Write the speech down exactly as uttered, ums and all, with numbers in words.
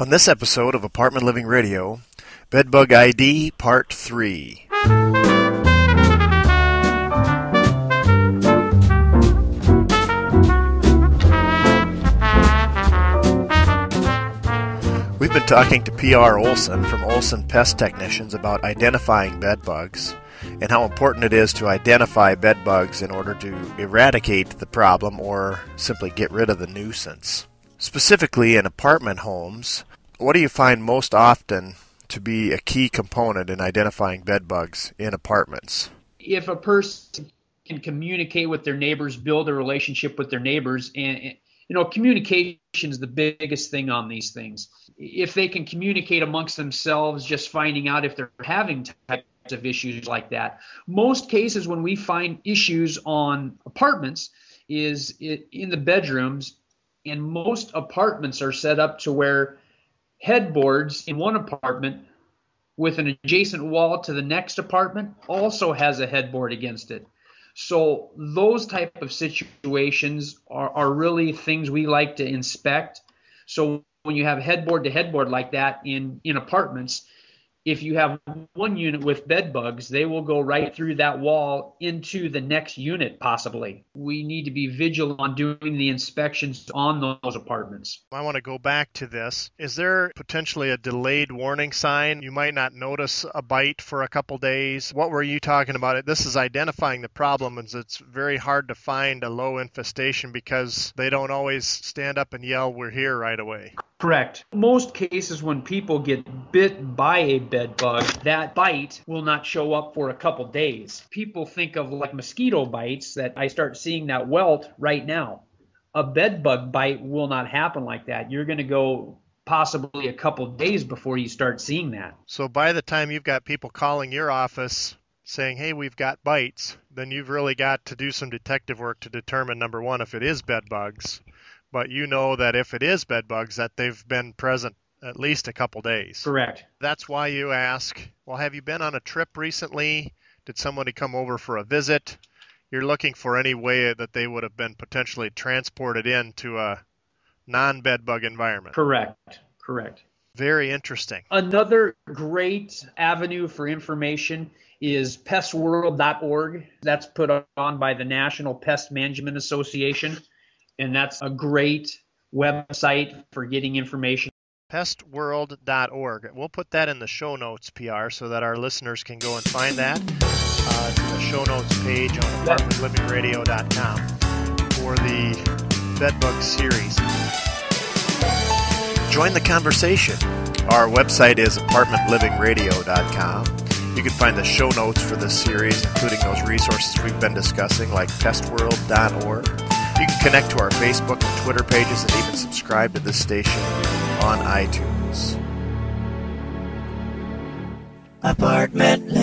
On this episode of Apartment Living Radio, Bedbug I D Part three. We've been talking to P R Olson from Olson Pest Technicians about identifying bedbugs and how important it is to identify bedbugs in order to eradicate the problem or simply get rid of the nuisance. Specifically in apartment homes, what do you find most often to be a key component in identifying bedbugs in apartments? If a person can communicate with their neighbors, build a relationship with their neighbors, and, and you know, communication is the biggest thing on these things. If they can communicate amongst themselves, just finding out if they're having types of issues like that. Most cases when we find issues on apartments is in the bedrooms. And most apartments are set up to where headboards in one apartment with an adjacent wall to the next apartment also has a headboard against it. So those type of situations are, are really things we like to inspect. So when you have headboard to headboard like that in, in apartments, if you have one unit with bed bugs, they will go right through that wall into the next unit, possibly. We need to be vigilant on doing the inspections on those apartments. I want to go back to this. Is there potentially a delayed warning sign? You might not notice a bite for a couple days. What were you talking about? This is identifying the problem, and it's very hard to find a low infestation because they don't always stand up and yell, "We're here," right away. Correct. Most cases when people get bit by a bed bug, that bite will not show up for a couple days. People think of like mosquito bites that I start seeing that welt right now. A bed bug bite will not happen like that. You're going to go possibly a couple days before you start seeing that. So by the time you've got people calling your office saying, "Hey, we've got bites," then you've really got to do some detective work to determine, number one, if it is bed bugs. But you know that if it is bed bugs, that they've been present at least a couple days. Correct. That's why you ask, well, have you been on a trip recently? Did somebody come over for a visit? You're looking for any way that they would have been potentially transported into a non-bed bug environment. Correct. Correct. Very interesting. Another great avenue for information is pest world dot org. That's put on by the National Pest Management Association. And that's a great website for getting information. pest world dot org. We'll put that in the show notes, P R, so that our listeners can go and find that. Uh, to the show notes page on apartment living radio dot com for the Bedbug series. Join the conversation. Our website is apartment living radio dot com. You can find the show notes for this series, including those resources we've been discussing, like pest world dot org. You can connect to our Facebook and Twitter pages and even subscribe to this station on iTunes. Apartment